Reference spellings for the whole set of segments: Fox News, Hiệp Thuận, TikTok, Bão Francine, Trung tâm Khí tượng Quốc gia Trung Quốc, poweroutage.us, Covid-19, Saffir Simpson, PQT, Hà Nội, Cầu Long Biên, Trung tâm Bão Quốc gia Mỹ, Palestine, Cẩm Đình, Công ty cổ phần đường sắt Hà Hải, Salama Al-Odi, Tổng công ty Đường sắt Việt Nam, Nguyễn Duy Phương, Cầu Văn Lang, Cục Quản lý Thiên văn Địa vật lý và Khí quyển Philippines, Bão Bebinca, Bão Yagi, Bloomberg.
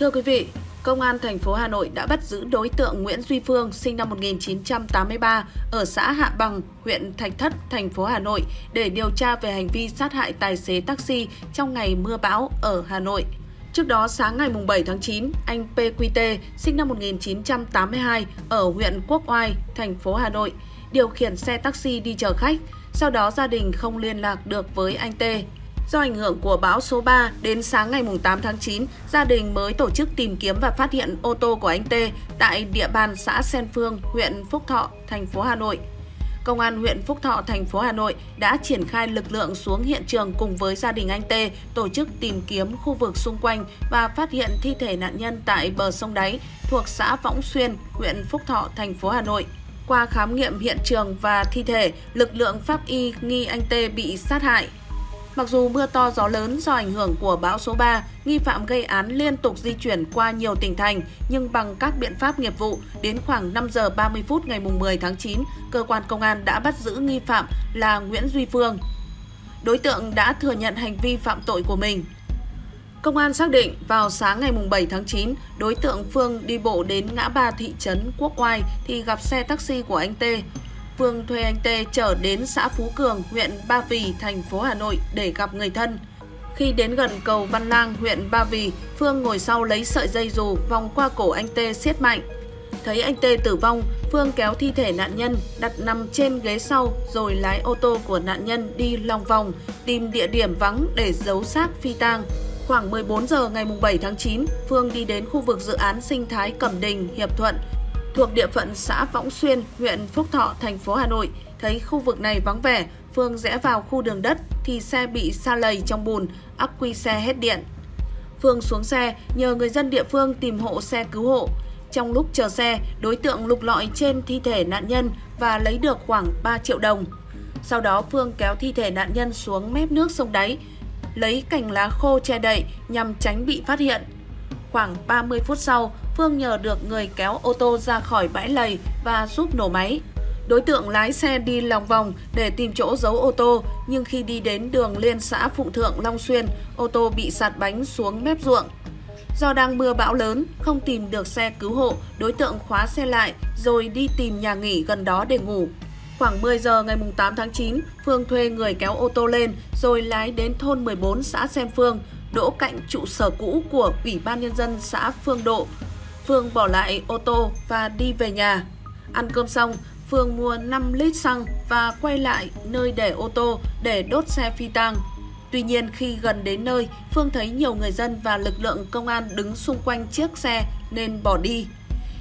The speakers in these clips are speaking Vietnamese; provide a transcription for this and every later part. Thưa quý vị, Công an thành phố Hà Nội đã bắt giữ đối tượng Nguyễn Duy Phương, sinh năm 1983, ở xã Hạ Bằng, huyện Thạch Thất, thành phố Hà Nội để điều tra về hành vi sát hại tài xế taxi trong ngày mưa bão ở Hà Nội. Trước đó, sáng ngày 7 tháng 9, anh PQT, sinh năm 1982, ở huyện Quốc Oai, thành phố Hà Nội, điều khiển xe taxi đi chở khách. Sau đó, gia đình không liên lạc được với anh T. Do ảnh hưởng của bão số 3, đến sáng ngày 8 tháng 9, gia đình mới tổ chức tìm kiếm và phát hiện ô tô của anh T tại địa bàn xã Sen Phương, huyện Phúc Thọ, thành phố Hà Nội. Công an huyện Phúc Thọ, thành phố Hà Nội đã triển khai lực lượng xuống hiện trường cùng với gia đình anh T, tổ chức tìm kiếm khu vực xung quanh và phát hiện thi thể nạn nhân tại bờ sông Đáy thuộc xã Võng Xuyên, huyện Phúc Thọ, thành phố Hà Nội. Qua khám nghiệm hiện trường và thi thể, lực lượng pháp y nghi anh T bị sát hại. Mặc dù mưa to gió lớn do ảnh hưởng của bão số 3, nghi phạm gây án liên tục di chuyển qua nhiều tỉnh thành, nhưng bằng các biện pháp nghiệp vụ, đến khoảng 5 giờ 30 phút ngày 10 tháng 9, cơ quan công an đã bắt giữ nghi phạm là Nguyễn Duy Phương. Đối tượng đã thừa nhận hành vi phạm tội của mình. Công an xác định vào sáng ngày 7 tháng 9, đối tượng Phương đi bộ đến ngã ba thị trấn Quốc Oai thì gặp xe taxi của anh T. Phương thuê anh T chở đến xã Phú Cường, huyện Ba Vì, thành phố Hà Nội để gặp người thân. Khi đến gần cầu Văn Lang, huyện Ba Vì, Phương ngồi sau lấy sợi dây dù vòng qua cổ anh T siết mạnh. Thấy anh T tử vong, Phương kéo thi thể nạn nhân đặt nằm trên ghế sau rồi lái ô tô của nạn nhân đi lòng vòng, tìm địa điểm vắng để giấu xác phi tang. Khoảng 14 giờ ngày 7 tháng 9, Phương đi đến khu vực dự án sinh thái Cẩm Đình, Hiệp Thuận, thuộc địa phận xã Võng Xuyên, huyện Phúc Thọ, thành phố Hà Nội. Thấy khu vực này vắng vẻ, Phương rẽ vào khu đường đất thì xe bị sa lầy trong bùn, ắc quy xe hết điện. Phương xuống xe, nhờ người dân địa phương tìm hộ xe cứu hộ. Trong lúc chờ xe, đối tượng lục lọi trên thi thể nạn nhân và lấy được khoảng 3 triệu đồng. Sau đó, Phương kéo thi thể nạn nhân xuống mép nước sông Đáy, lấy cành lá khô che đậy nhằm tránh bị phát hiện. Khoảng 30 phút sau, Phương nhờ được người kéo ô tô ra khỏi bãi lầy và giúp nổ máy. Đối tượng lái xe đi lòng vòng để tìm chỗ giấu ô tô, nhưng khi đi đến đường liên xã Phụng Thượng Long Xuyên, ô tô bị sạt bánh xuống mép ruộng. Do đang mưa bão lớn, không tìm được xe cứu hộ, đối tượng khóa xe lại rồi đi tìm nhà nghỉ gần đó để ngủ. Khoảng 10 giờ ngày 8 tháng 9, Phương thuê người kéo ô tô lên rồi lái đến thôn 14 xã Sen Phương, đỗ cạnh trụ sở cũ của Ủy ban Nhân dân xã Phương Độ. Phương bỏ lại ô tô và đi về nhà. Ăn cơm xong, Phương mua 5 lít xăng và quay lại nơi để ô tô để đốt xe phi tang. Tuy nhiên, khi gần đến nơi, Phương thấy nhiều người dân và lực lượng công an đứng xung quanh chiếc xe nên bỏ đi.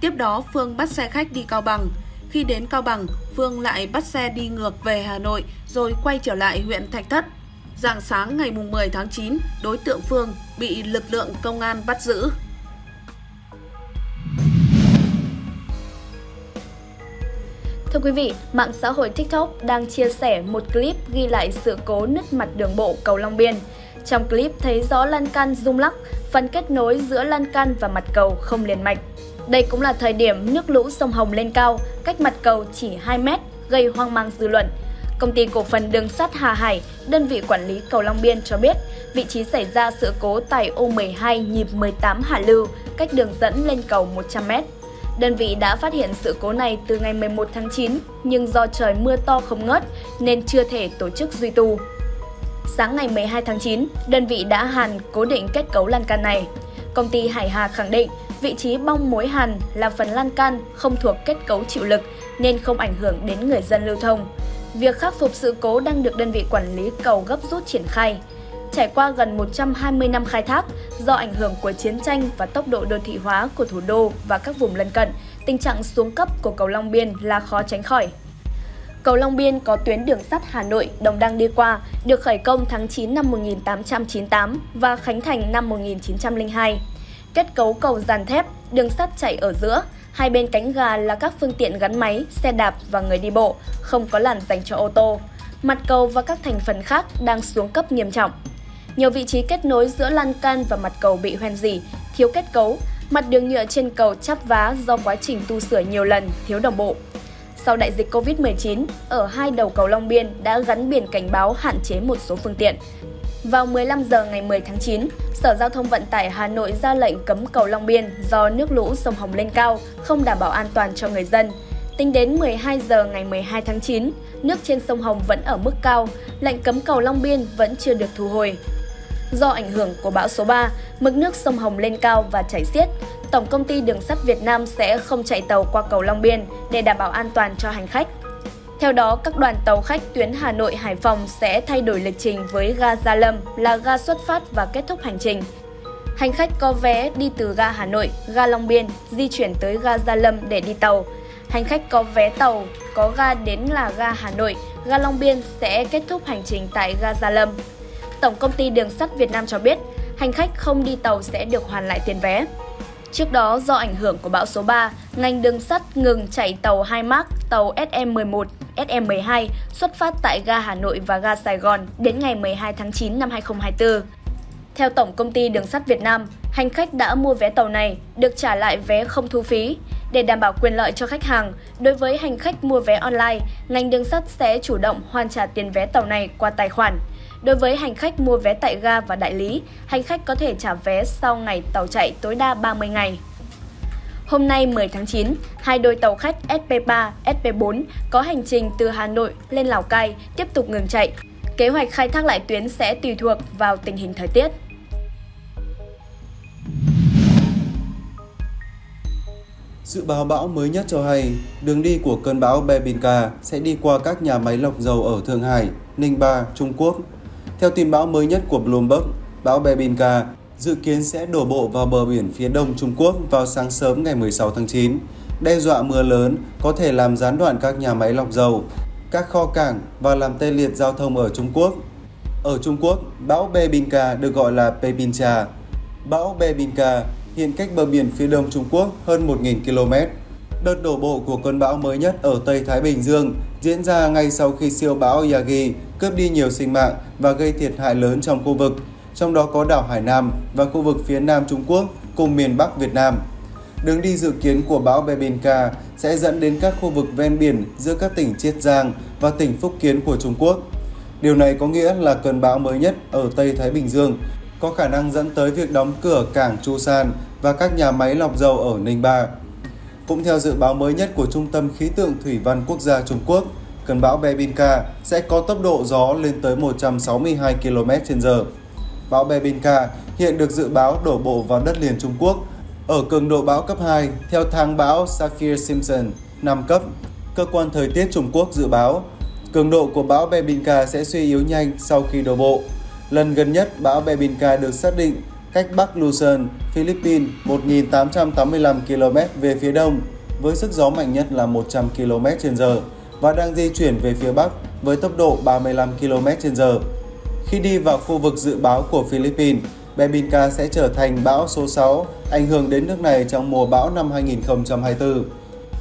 Tiếp đó, Phương bắt xe khách đi Cao Bằng. Khi đến Cao Bằng, Phương lại bắt xe đi ngược về Hà Nội rồi quay trở lại huyện Thạch Thất. Rạng sáng ngày 10 tháng 9, đối tượng Phương bị lực lượng công an bắt giữ. Thưa quý vị, mạng xã hội TikTok đang chia sẻ một clip ghi lại sự cố nứt mặt đường bộ cầu Long Biên. Trong clip thấy rõ lan can rung lắc, phần kết nối giữa lan can và mặt cầu không liền mạch. Đây cũng là thời điểm nước lũ sông Hồng lên cao, cách mặt cầu chỉ 2 mét, gây hoang mang dư luận. Công ty cổ phần đường sắt Hà Hải, đơn vị quản lý cầu Long Biên cho biết, vị trí xảy ra sự cố tại ô 12 nhịp 18 hạ lưu, cách đường dẫn lên cầu 100 mét. Đơn vị đã phát hiện sự cố này từ ngày 11 tháng 9, nhưng do trời mưa to không ngớt nên chưa thể tổ chức duy tu. Sáng ngày 12 tháng 9, đơn vị đã hàn cố định kết cấu lan can này. Công ty Hải Hà khẳng định vị trí bong mối hàn là phần lan can không thuộc kết cấu chịu lực nên không ảnh hưởng đến người dân lưu thông. Việc khắc phục sự cố đang được đơn vị quản lý cầu gấp rút triển khai. Trải qua gần 120 năm khai thác, do ảnh hưởng của chiến tranh và tốc độ đô thị hóa của thủ đô và các vùng lân cận, tình trạng xuống cấp của cầu Long Biên là khó tránh khỏi. Cầu Long Biên có tuyến đường sắt Hà Nội - Đồng Đăng đi qua, được khởi công tháng 9 năm 1898 và khánh thành năm 1902. Kết cấu cầu dàn thép, đường sắt chạy ở giữa, hai bên cánh gà là các phương tiện gắn máy, xe đạp và người đi bộ, không có làn dành cho ô tô. Mặt cầu và các thành phần khác đang xuống cấp nghiêm trọng. Nhiều vị trí kết nối giữa lan can và mặt cầu bị hoen rỉ, thiếu kết cấu, mặt đường nhựa trên cầu chắp vá do quá trình tu sửa nhiều lần, thiếu đồng bộ. Sau đại dịch Covid-19, ở hai đầu cầu Long Biên đã gắn biển cảnh báo hạn chế một số phương tiện. Vào 15 giờ ngày 10 tháng 9, Sở Giao thông Vận tải Hà Nội ra lệnh cấm cầu Long Biên do nước lũ sông Hồng lên cao, không đảm bảo an toàn cho người dân. Tính đến 12 giờ ngày 12 tháng 9, nước trên sông Hồng vẫn ở mức cao, lệnh cấm cầu Long Biên vẫn chưa được thu hồi. Do ảnh hưởng của bão số 3, mực nước sông Hồng lên cao và chảy xiết, Tổng công ty Đường sắt Việt Nam sẽ không chạy tàu qua cầu Long Biên để đảm bảo an toàn cho hành khách. Theo đó, các đoàn tàu khách tuyến Hà Nội - Hải Phòng sẽ thay đổi lịch trình với ga Gia Lâm là ga xuất phát và kết thúc hành trình. Hành khách có vé đi từ ga Hà Nội, ga Long Biên di chuyển tới ga Gia Lâm để đi tàu. Hành khách có vé tàu có ga đến là ga Hà Nội, ga Long Biên sẽ kết thúc hành trình tại ga Gia Lâm. Tổng công ty Đường sắt Việt Nam cho biết, hành khách không đi tàu sẽ được hoàn lại tiền vé. Trước đó, do ảnh hưởng của bão số 3, ngành đường sắt ngừng chạy tàu hai mác, tàu SM11, SM12 xuất phát tại ga Hà Nội và ga Sài Gòn đến ngày 12 tháng 9 năm 2024. Theo Tổng công ty Đường sắt Việt Nam, hành khách đã mua vé tàu này được trả lại vé không thu phí. Để đảm bảo quyền lợi cho khách hàng, đối với hành khách mua vé online, ngành đường sắt sẽ chủ động hoàn trả tiền vé tàu này qua tài khoản. Đối với hành khách mua vé tại ga và đại lý, hành khách có thể trả vé sau ngày tàu chạy tối đa 30 ngày. Hôm nay 10 tháng 9, hai đôi tàu khách SP3, SP4 có hành trình từ Hà Nội lên Lào Cai tiếp tục ngừng chạy. Kế hoạch khai thác lại tuyến sẽ tùy thuộc vào tình hình thời tiết. Dự báo bão mới nhất cho hay, đường đi của cơn bão Bebinca sẽ đi qua các nhà máy lọc dầu ở Thượng Hải, Ningbo, Trung Quốc. Theo tin bão mới nhất của Bloomberg, bão Bebinca dự kiến sẽ đổ bộ vào bờ biển phía đông Trung Quốc vào sáng sớm ngày 16 tháng 9, đe dọa mưa lớn, có thể làm gián đoạn các nhà máy lọc dầu, các kho cảng và làm tê liệt giao thông ở Trung Quốc. Ở Trung Quốc, bão Bebinca được gọi là Bebinca. Bão Bebinca hiện cách bờ biển phía đông Trung Quốc hơn 1.000 km. Đợt đổ bộ của cơn bão mới nhất ở Tây Thái Bình Dương diễn ra ngay sau khi siêu bão Yagi cướp đi nhiều sinh mạng và gây thiệt hại lớn trong khu vực, trong đó có đảo Hải Nam và khu vực phía Nam Trung Quốc cùng miền Bắc Việt Nam. Đường đi dự kiến của bão Bebinca sẽ dẫn đến các khu vực ven biển giữa các tỉnh Chiết Giang và tỉnh Phúc Kiến của Trung Quốc. Điều này có nghĩa là cơn bão mới nhất ở Tây Thái Bình Dương có khả năng dẫn tới việc đóng cửa cảng Chu San và các nhà máy lọc dầu ở Ningbo. Cũng theo dự báo mới nhất của Trung tâm Khí tượng Thủy văn Quốc gia Trung Quốc, cơn bão Bebinca sẽ có tốc độ gió lên tới 162 km/h. Bão Bebinca hiện được dự báo đổ bộ vào đất liền Trung Quốc ở cường độ bão cấp 2 theo thang bão Saffir Simpson 5 cấp. Cơ quan thời tiết Trung Quốc dự báo cường độ của bão Bebinca sẽ suy yếu nhanh sau khi đổ bộ. Lần gần nhất, bão Bebinca được xác định cách Bắc Luzon, Philippines 1.885 km về phía đông, với sức gió mạnh nhất là 100 km/h và đang di chuyển về phía Bắc với tốc độ 35 km/h. Khi đi vào khu vực dự báo của Philippines, Bebinca sẽ trở thành bão số 6, ảnh hưởng đến nước này trong mùa bão năm 2024.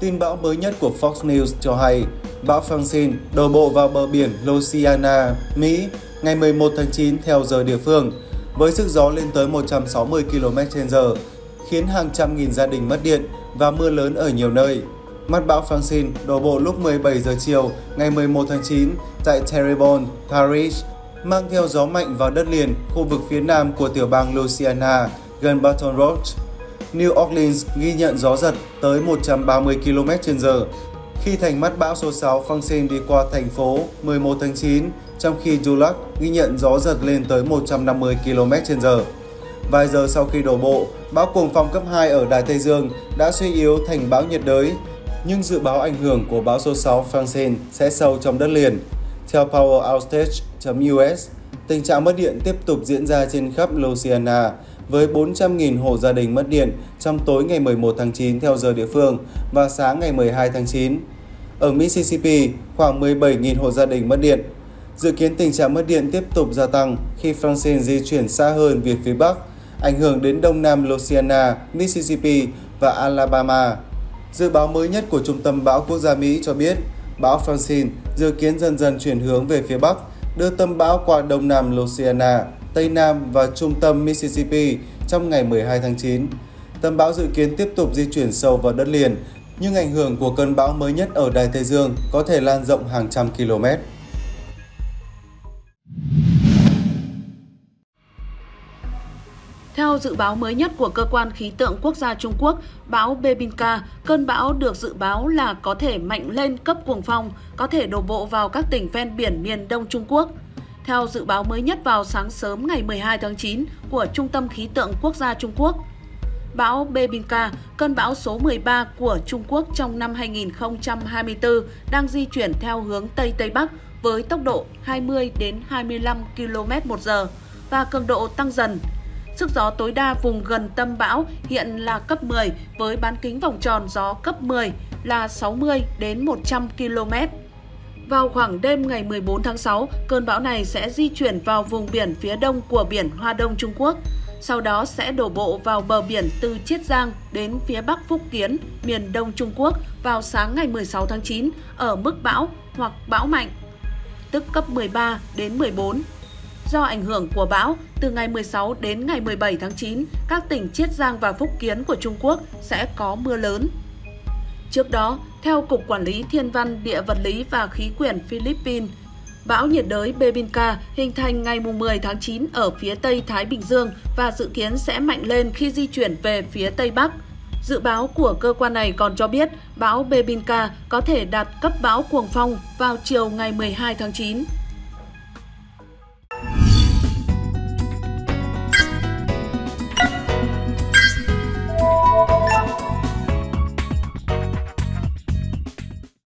Tin bão mới nhất của Fox News cho hay, bão Francine đổ bộ vào bờ biển Louisiana, Mỹ, ngày 11 tháng 9 theo giờ địa phương, với sức gió lên tới 160 km/h, khiến hàng trăm nghìn gia đình mất điện và mưa lớn ở nhiều nơi. Mặt bão Francine đổ bộ lúc 17 giờ chiều ngày 11 tháng 9 tại Terrebonne, Paris, mang theo gió mạnh vào đất liền khu vực phía nam của tiểu bang Louisiana gần Baton Rouge. New Orleans ghi nhận gió giật tới 130 km/h khi thành mắt bão số 6 Francine đi qua thành phố 11 tháng 9, trong khi Dulac ghi nhận gió giật lên tới 150 km/h. Vài giờ sau khi đổ bộ, bão cuồng phong cấp 2 ở Đại Tây Dương đã suy yếu thành bão nhiệt đới, nhưng dự báo ảnh hưởng của bão số 6 Francine sẽ sâu trong đất liền. Theo poweroutage.us, tình trạng mất điện tiếp tục diễn ra trên khắp Louisiana, với 400.000 hộ gia đình mất điện trong tối ngày 11 tháng 9 theo giờ địa phương và sáng ngày 12 tháng 9. Ở Mississippi, khoảng 17.000 hộ gia đình mất điện. Dự kiến tình trạng mất điện tiếp tục gia tăng khi Francine di chuyển xa hơn về phía Bắc, ảnh hưởng đến đông nam Louisiana, Mississippi và Alabama. Dự báo mới nhất của Trung tâm Bão Quốc gia Mỹ cho biết, bão Francine dự kiến dần dần chuyển hướng về phía Bắc, đưa tâm bão qua đông nam Louisiana, Tây Nam và trung tâm Mississippi trong ngày 12 tháng 9. Tâm bão dự kiến tiếp tục di chuyển sâu vào đất liền, nhưng ảnh hưởng của cơn bão mới nhất ở Đại Tây Dương có thể lan rộng hàng trăm km. Theo dự báo mới nhất của Cơ quan Khí tượng Quốc gia Trung Quốc, bão Bebinca, cơn bão được dự báo là có thể mạnh lên cấp cuồng phong, có thể đổ bộ vào các tỉnh ven biển miền Đông Trung Quốc. Theo dự báo mới nhất vào sáng sớm ngày 12 tháng 9 của Trung tâm Khí tượng Quốc gia Trung Quốc, bão Bebinca, cơn bão số 13 của Trung Quốc trong năm 2024 đang di chuyển theo hướng Tây Tây Bắc với tốc độ 20 đến 25 km/h và cường độ tăng dần. Sức gió tối đa vùng gần tâm bão hiện là cấp 10 với bán kính vòng tròn gió cấp 10 là 60 đến 100 km. Vào khoảng đêm ngày 14 tháng 6, cơn bão này sẽ di chuyển vào vùng biển phía đông của biển Hoa Đông Trung Quốc. Sau đó sẽ đổ bộ vào bờ biển từ Chiết Giang đến phía bắc Phúc Kiến, miền Đông Trung Quốc vào sáng ngày 16 tháng 9 ở mức bão hoặc bão mạnh, tức cấp 13 đến 14. Do ảnh hưởng của bão, từ ngày 16 đến ngày 17 tháng 9, các tỉnh Chiết Giang và Phúc Kiến của Trung Quốc sẽ có mưa lớn. Trước đó, theo Cục Quản lý Thiên văn Địa vật lý và Khí quyển Philippines, bão nhiệt đới Bebinca hình thành ngày 10 tháng 9 ở phía Tây Thái Bình Dương và dự kiến sẽ mạnh lên khi di chuyển về phía Tây Bắc. Dự báo của cơ quan này còn cho biết bão Bebinca có thể đạt cấp bão cuồng phong vào chiều ngày 12 tháng 9.